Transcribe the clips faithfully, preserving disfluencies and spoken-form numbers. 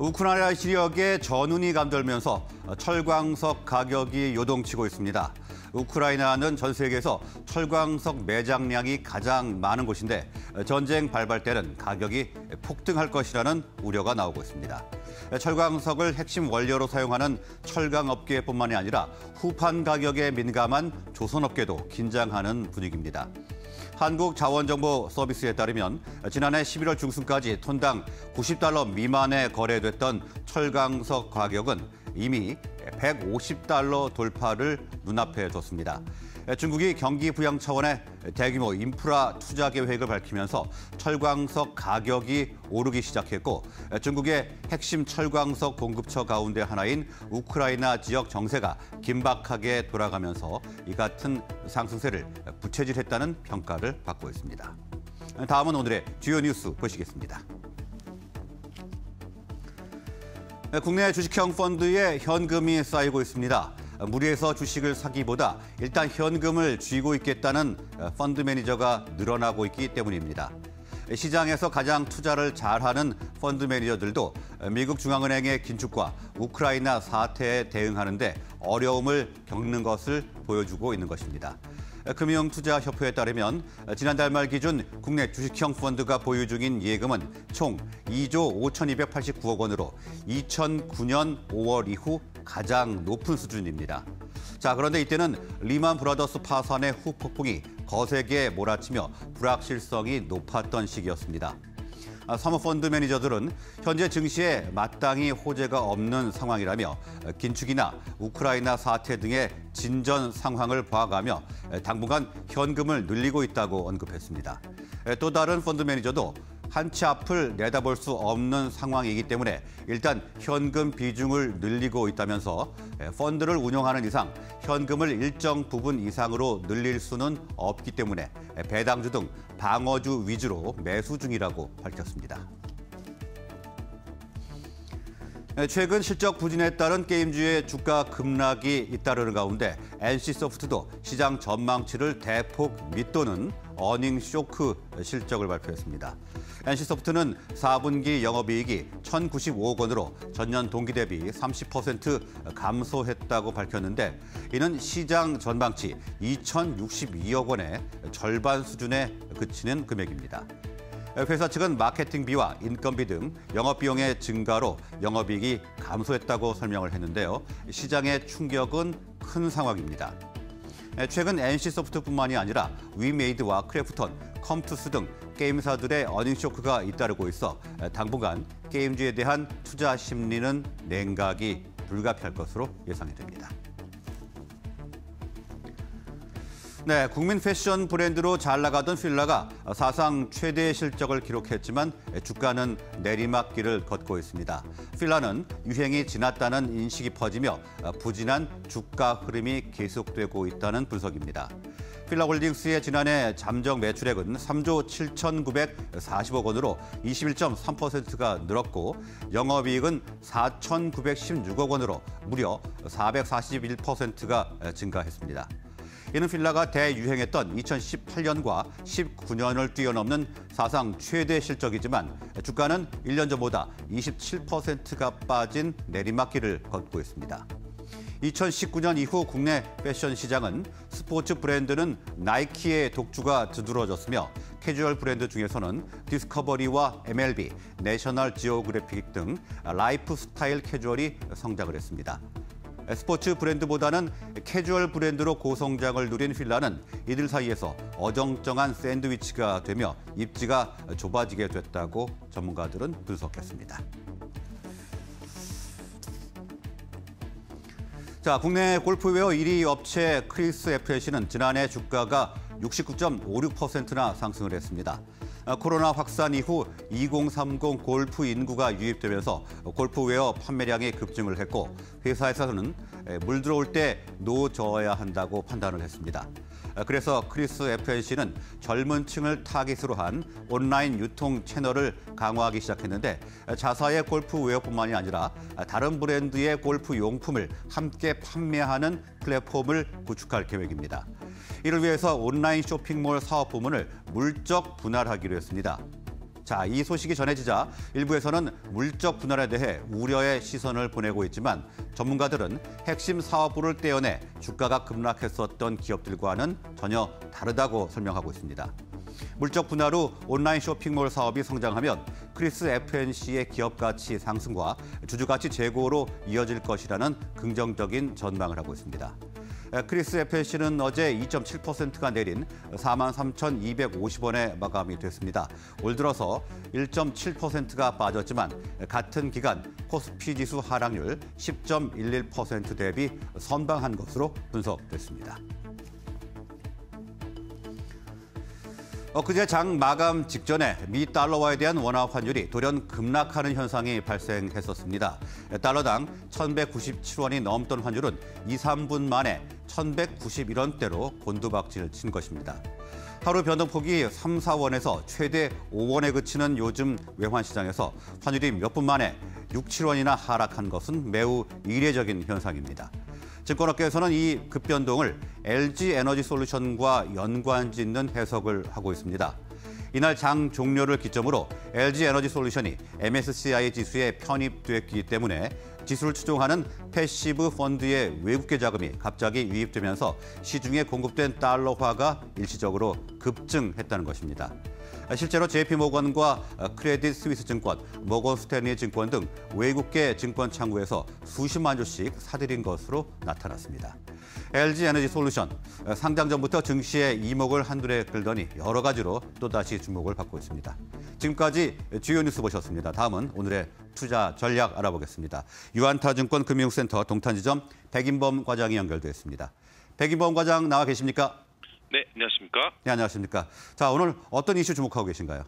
우크라이나 지역에 전운이 감돌면서 철광석 가격이 요동치고 있습니다. 우크라이나는 전 세계에서 철광석 매장량이 가장 많은 곳인데 전쟁 발발 때는 가격이 폭등할 것이라는 우려가 나오고 있습니다. 철광석을 핵심 원료로 사용하는 철강업계뿐만이 아니라 후판 가격에 민감한 조선업계도 긴장하는 분위기입니다. 한국자원정보서비스에 따르면 지난해 십일월 중순까지 톤당 구십 달러 미만에 거래됐던 철강석 가격은 이미 백오십 달러 돌파를 눈앞에 뒀습니다. 중국이 경기 부양 차원의 대규모 인프라 투자 계획을 밝히면서 철광석 가격이 오르기 시작했고 중국의 핵심 철광석 공급처 가운데 하나인 우크라이나 지역 정세가 긴박하게 돌아가면서 이 같은 상승세를 부채질했다는 평가를 받고 있습니다. 다음은 오늘의 주요 뉴스 보시겠습니다. 국내 주식형 펀드에 현금이 쌓이고 있습니다. 무리해서 주식을 사기보다 일단 현금을 쥐고 있겠다는 펀드 매니저가 늘어나고 있기 때문입니다. 시장에서 가장 투자를 잘하는 펀드 매니저들도 미국 중앙은행의 긴축과 우크라이나 사태에 대응하는 데 어려움을 겪는 것을 보여주고 있는 것입니다. 금융투자협회에 따르면 지난달 말 기준 국내 주식형 펀드가 보유 중인 예금은 총 이조 오천이백팔십구억 원으로 이천구년 오월 이후 가장 높은 수준입니다. 자, 그런데 이때는 리만 브라더스 파산의 후폭풍이 거세게 몰아치며 불확실성이 높았던 시기였습니다. 사모펀드 매니저들은 현재 증시에 마땅히 호재가 없는 상황이라며 긴축이나 우크라이나 사태 등의 진전 상황을 봐가며 당분간 현금을 늘리고 있다고 언급했습니다. 또 다른 펀드 매니저도 한치 앞을 내다볼 수 없는 상황이기 때문에 일단 현금 비중을 늘리고 있다면서 펀드를 운영하는 이상 현금을 일정 부분 이상으로 늘릴 수는 없기 때문에 배당주 등 방어주 위주로 매수 중이라고 밝혔습니다. 최근 실적 부진에 따른 게임주의 주가 급락이 잇따르는 가운데 엔씨소프트도 시장 전망치를 대폭 밑도는 어닝 쇼크 실적을 발표했습니다. 엔씨소프트는 사분기 영업이익이 천구십오억 원으로 전년 동기 대비 삼십 퍼센트 감소했다고 밝혔는데 이는 시장 전망치 이천육십이억 원의 절반 수준에 그치는 금액입니다. 회사 측은 마케팅비와 인건비 등 영업비용의 증가로 영업이익이 감소했다고 설명을 했는데요. 시장의 충격은 큰 상황입니다. 최근 엔씨소프트뿐만이 아니라 위메이드와 크래프톤, 컴투스 등 게임사들의 어닝쇼크가 잇따르고 있어 당분간 게임주에 대한 투자 심리는 냉각이 불가피할 것으로 예상이 됩니다. 네, 국민 패션 브랜드로 잘 나가던 필라가 사상 최대의 실적을 기록했지만 주가는 내리막길을 걷고 있습니다. 필라는 유행이 지났다는 인식이 퍼지며 부진한 주가 흐름이 계속되고 있다는 분석입니다. 필라홀딩스의 지난해 잠정 매출액은 삼조 칠천구백사십억 원으로 이십일 점 삼 퍼센트가 늘었고 영업이익은 사천구백십육억 원으로 무려 사백사십일 퍼센트가 증가했습니다. 이는 필라가 대유행했던 이천십팔년과 십구년을 뛰어넘는 사상 최대 실적이지만 주가는 일 년 전보다 이십칠 퍼센트가 빠진 내리막길을 걷고 있습니다. 이천십구년 이후 국내 패션 시장은 스포츠 브랜드는 나이키의 독주가 두드러졌으며 캐주얼 브랜드 중에서는 디스커버리와 엠엘비, 내셔널 지오그래픽 등 라이프스타일 캐주얼이 성장을 했습니다. 스포츠 브랜드보다는 캐주얼 브랜드로 고성장을 누린 필라는 이들 사이에서 어정쩡한 샌드위치가 되며 입지가 좁아지게 됐다고 전문가들은 분석했습니다. 자, 국내 골프웨어 일 위 업체 크리스 에프엘씨는 지난해 주가가 육십구 점 오육 퍼센트나 상승을 했습니다. 코로나 확산 이후 이공삼공 골프 인구가 유입되면서 골프웨어 판매량이 급증을 했고 회사에서는 물 들어올 때 노 저어야 한다고 판단을 했습니다. 그래서 크리스 에프엘씨는 젊은 층을 타깃으로 한 온라인 유통 채널을 강화하기 시작했는데 자사의 골프웨어뿐만이 아니라 다른 브랜드의 골프 용품을 함께 판매하는 플랫폼을 구축할 계획입니다. 이를 위해서 온라인 쇼핑몰 사업 부문을 물적 분할하기로 했습니다. 자, 이 소식이 전해지자 일부에서는 물적 분할에 대해 우려의 시선을 보내고 있지만 전문가들은 핵심 사업부를 떼어내 주가가 급락했었던 기업들과는 전혀 다르다고 설명하고 있습니다. 물적 분할 후 온라인 쇼핑몰 사업이 성장하면 크리스 에프엔씨의 기업 가치 상승과 주주 가치 제고로 이어질 것이라는 긍정적인 전망을 하고 있습니다. 크리스 에프엔씨는 어제 이 점 칠 퍼센트가 내린 사만 삼천이백오십 원에 마감이 됐습니다. 올 들어서 일 점 칠 퍼센트가 빠졌지만 같은 기간 코스피 지수 하락률 십 점 일일 퍼센트 대비 선방한 것으로 분석됐습니다. 엊그제 장 마감 직전에 미 달러화에 대한 원화 환율이 돌연 급락하는 현상이 발생했었습니다. 달러당 천백구십칠 원이 넘던 환율은 이, 삼 분 만에 천백구십일 원대로 곤두박질 친 것입니다. 하루 변동폭이 삼, 사 원에서 최대 오 원에 그치는 요즘 외환시장에서 환율이 몇 분 만에 육, 칠 원이나 하락한 것은 매우 이례적인 현상입니다. 증권업계에서는 이 급변동을 엘지에너지솔루션과 연관짓는 해석을 하고 있습니다. 이날 장 종료를 기점으로 엘지에너지솔루션이 엠에스씨아이 지수에 편입됐기 때문에 지수를 추종하는 패시브 펀드의 외국계 자금이 갑자기 유입되면서 시중에 공급된 달러화가 일시적으로 급증했다는 것입니다. 실제로 제이피모건과 크레딧 스위스 증권, 모건스탠리 증권 등 외국계 증권 창구에서 수십만 주씩 사들인 것으로 나타났습니다. 엘지에너지솔루션, 상장 전부터 증시에 이목을 한둘에 끌더니 여러 가지로 또다시 주목을 받고 있습니다. 지금까지 주요 뉴스 보셨습니다. 다음은 오늘의 투자 전략 알아보겠습니다. 유안타증권 금융센터 동탄지점 백인범 과장이 연결돼 있습니다. 백인범 과장 나와 계십니까? 네, 안녕하십니까? 네, 안녕하십니까? 자, 오늘 어떤 이슈 주목하고 계신가요?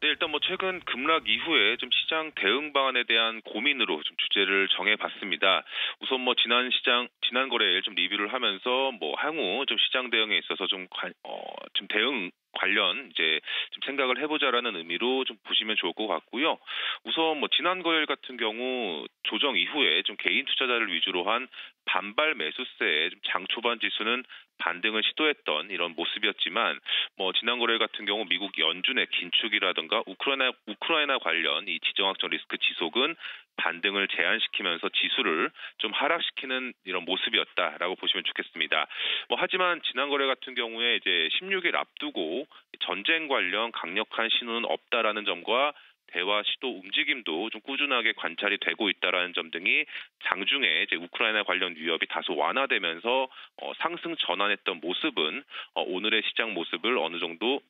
네, 일단 뭐 최근 급락 이후에 좀 시장 대응 방안에 대한 고민으로 좀 주제를 정해봤습니다. 우선 뭐 지난 시장 지난 거래일 좀 리뷰를 하면서 뭐 향후 좀 시장 대응에 있어서 좀 어 좀 대응 관련 이제 좀 생각을 해보자라는 의미로 좀 보시면 좋을 것 같고요. 우선 뭐 지난 거래일 같은 경우 조정 이후에 좀 개인 투자자를 위주로 한 반발 매수세에 장 초반 지수는 반등을 시도했던 이런 모습이었지만 뭐 지난 거래일 같은 경우 미국 연준의 긴축이라든가 우크라이나 우크라이나 관련 이 지정학적 리스크 지속은 반등을 제한시키면서 지수를 좀 하락시키는 이런 모습이었다라고 보시면 좋겠습니다. 뭐 하지만 지난 거래 같은 경우에 이제 십육 일 앞두고 전쟁 관련 강력한 신호는 없다라는 점과 대화 시도 움직임도 좀 꾸준하게 관찰이 되고 있다라는 점 등이 장중에 이제 우크라이나 관련 위협이 다소 완화되면서 어, 상승 전환했던 모습은 어, 오늘의 시장 모습을 어느 정도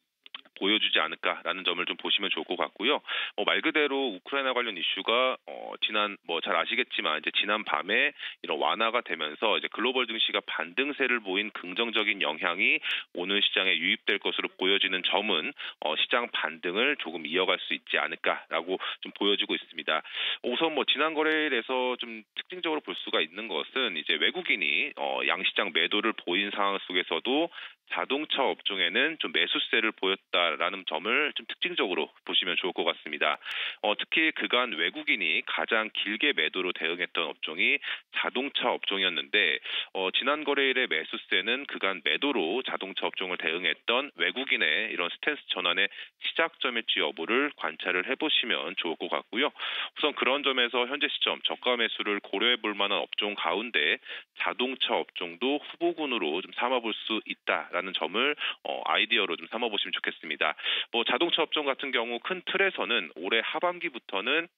보여주지 않을까라는 점을 좀 보시면 좋을 것 같고요. 어, 말 그대로 우크라이나 관련 이슈가 어, 지난 뭐 잘 아시겠지만 이제 지난 밤에 이런 완화가 되면서 이제 글로벌 증시가 반등세를 보인 긍정적인 영향이 오늘 시장에 유입될 것으로 보여지는 점은 어, 시장 반등을 조금 이어갈 수 있지 않을까라고 좀 보여지고 있습니다. 우선 뭐 지난 거래일에서 좀 특징적으로 볼 수가 있는 것은 이제 외국인이 어, 양시장 매도를 보인 상황 속에서도 자동차 업종에는 좀 매수세를 보였다라는 점을 좀 특징적으로 보시면 좋을 것 같습니다. 어, 특히 그간 외국인이 가장 길게 매도로 대응했던 업종이 자동차 업종이었는데 어, 지난 거래일의 매수세는 그간 매도로 자동차 업종을 대응했던 외국인의 이런 스탠스 전환의 시작점일지 여부를 관찰을 해보시면 좋을 것 같고요. 우선 그런 점에서 현재 시점 저가 매수를 고려해볼 만한 업종 가운데 자동차 업종도 후보군으로 좀 삼아볼 수 있다. 라는 점을 어, 아이디어로 좀 삼아보시면 좋겠습니다. 뭐 자동차 업종 같은 경우 큰 틀에서는 올해 하반기부터는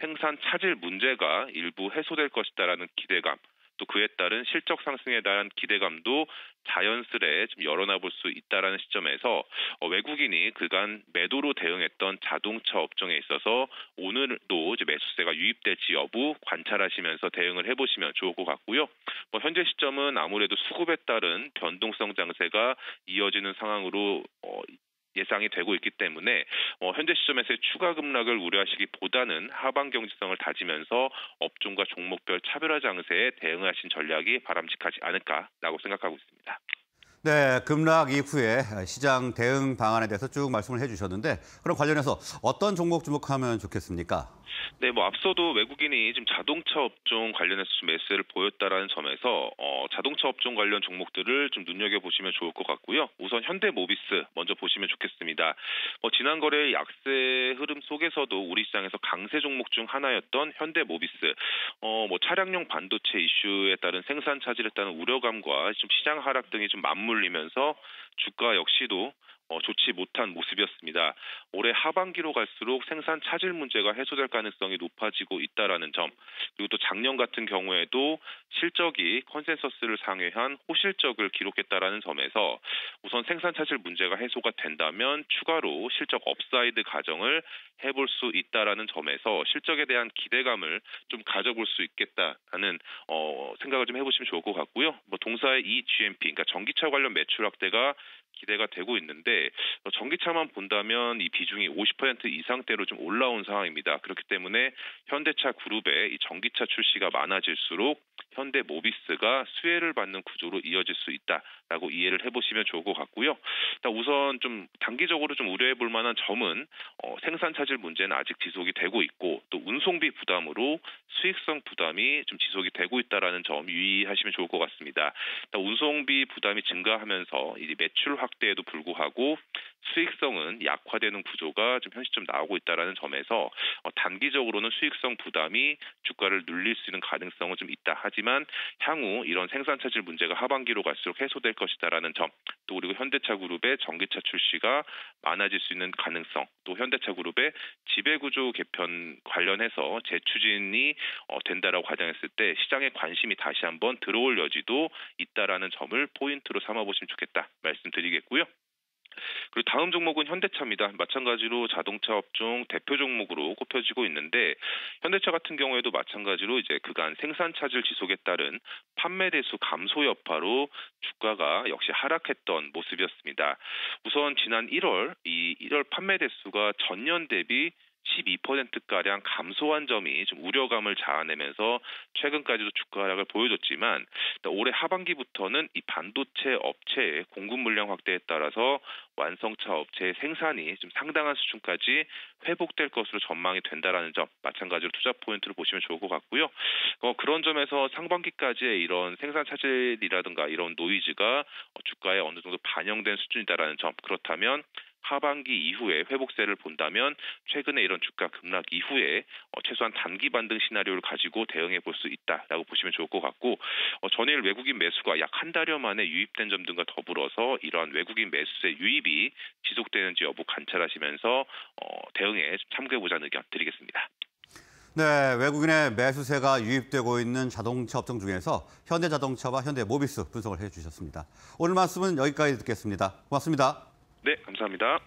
생산 차질 문제가 일부 해소될 것이다라는 기대감, 또 그에 따른 실적 상승에 대한 기대감도 자연스레 좀 열어나볼 수 있다라는 시점에서 어, 외국인이 그간 매도로 대응했던 자동차 업종에 있어서 오늘도 이제 매수세가 유입될지 여부 관찰하시면서 대응을 해보시면 좋을 것 같고요. 뭐 현재 시점은 아무래도 수급에 따른 변동성 장세가 이어지는 상황으로 어, 예상이 되고 있기 때문에 어, 현재 시점에서의 추가 급락을 우려하시기보다는 하반 경직성을 다지면서 업종과 종목별 차별화 장세에 대응하신 전략이 바람직하지 않을까라고 생각하고 있습니다. 네, 급락 이후에 시장 대응 방안에 대해서 쭉 말씀을 해주셨는데 그럼 관련해서 어떤 종목 주목하면 좋겠습니까? 네, 뭐 앞서도 외국인이 지금 자동차 업종 관련해서 좀 매수를 보였다라는 점에서 어, 자동차 업종 관련 종목들을 좀 눈여겨 보시면 좋을 것 같고요. 우선 현대모비스 먼저 보시면 좋겠습니다. 뭐 지난 거래 약세 흐름 속에서도 우리 시장에서 강세 종목 중 하나였던 현대모비스, 어, 뭐 차량용 반도체 이슈에 따른 생산 차질에 따른 우려감과 좀 시장 하락 등이 좀 맞물리면서 주가 역시도 어, 좋지 못한 모습이었습니다. 올해 하반기로 갈수록 생산 차질 문제가 해소될 가능성이 높아지고 있다라는 점, 그리고 또 작년 같은 경우에도 실적이 컨센서스를 상회한 호실적을 기록했다라는 점에서 우선 생산 차질 문제가 해소가 된다면 추가로 실적 업사이드 가정을 해볼 수 있다라는 점에서 실적에 대한 기대감을 좀 가져볼 수 있겠다라는 어, 생각을 좀 해보시면 좋을 것 같고요. 뭐 동사의 이지엠피, 그러니까 전기차 관련 매출 확대가 기대가 되고 있는데 전기차만 본다면 이 비중이 오십 퍼센트 이상대로 좀 올라온 상황입니다. 그렇기 때문에 현대차 그룹의 이 전기차 출시가 많아질수록 현대모비스가 수혜를 받는 구조로 이어질 수 있다라고 이해를 해보시면 좋을 것 같고요. 일단 우선 좀 단기적으로 좀 우려해볼 만한 점은 어, 생산 차질 문제는 아직 지속이 되고 있고 또 운송비 부담으로 수익성 부담이 좀 지속이 되고 있다라는 점 유의하시면 좋을 것 같습니다. 일단 운송비 부담이 증가하면서 이제 매출 확대에도 불구하고 수익성은 약화되는 구조가 좀 현 시점 나오고 있다라는 점에서 어, 단기적으로는 수익성 부담이 주가를 눌릴 수 있는 가능성은 좀 있다. 하지만 향후 이런 생산 차질 문제가 하반기로 갈수록 해소될 것이다라는 점, 또 그리고 현대차 그룹의 전기차 출시가 많아질 수 있는 가능성, 또 현대차 그룹의 지배구조 개편 관련해서 재추진이 어, 된다라고 가정했을 때 시장의 관심이 다시 한번 들어올 여지도 있다라는 점을 포인트로 삼아보시면 좋겠다 말씀드리겠고요. 그리고 다음 종목은 현대차입니다. 마찬가지로 자동차 업종 대표 종목으로 꼽혀지고 있는데 현대차 같은 경우에도 마찬가지로 이제 그간 생산 차질 지속에 따른 판매 대수 감소 여파로 주가가 역시 하락했던 모습이었습니다. 우선 지난 일월 이 일월 판매 대수가 전년 대비 십이 퍼센트가량 감소한 점이 좀 우려감을 자아내면서 최근까지도 주가 하락을 보여줬지만 올해 하반기부터는 이 반도체 업체의 공급 물량 확대에 따라서 완성차 업체의 생산이 좀 상당한 수준까지 회복될 것으로 전망이 된다라는 점, 마찬가지로 투자 포인트를 보시면 좋을 것 같고요. 어, 그런 점에서 상반기까지의 이런 생산 차질이라든가 이런 노이즈가 주가에 어느 정도 반영된 수준이다라는 점, 그렇다면 하반기 이후에 회복세를 본다면 최근에 이런 주가 급락 이후에 어, 최소한 단기 반등 시나리오를 가지고 대응해 볼 수 있다라고 보시면 좋을 것 같고, 어, 전일 외국인 매수가 약 한 달여 만에 유입된 점 등과 더불어서 이러한 외국인 매수세 유입이 지속되는지 여부 관찰하시면서 어, 대응에 참고해보자는 의견 드리겠습니다. 네, 외국인의 매수세가 유입되고 있는 자동차 업종 중에서 현대자동차와 현대모비스 분석을 해주셨습니다. 오늘 말씀은 여기까지 듣겠습니다. 고맙습니다. 네, 감사합니다.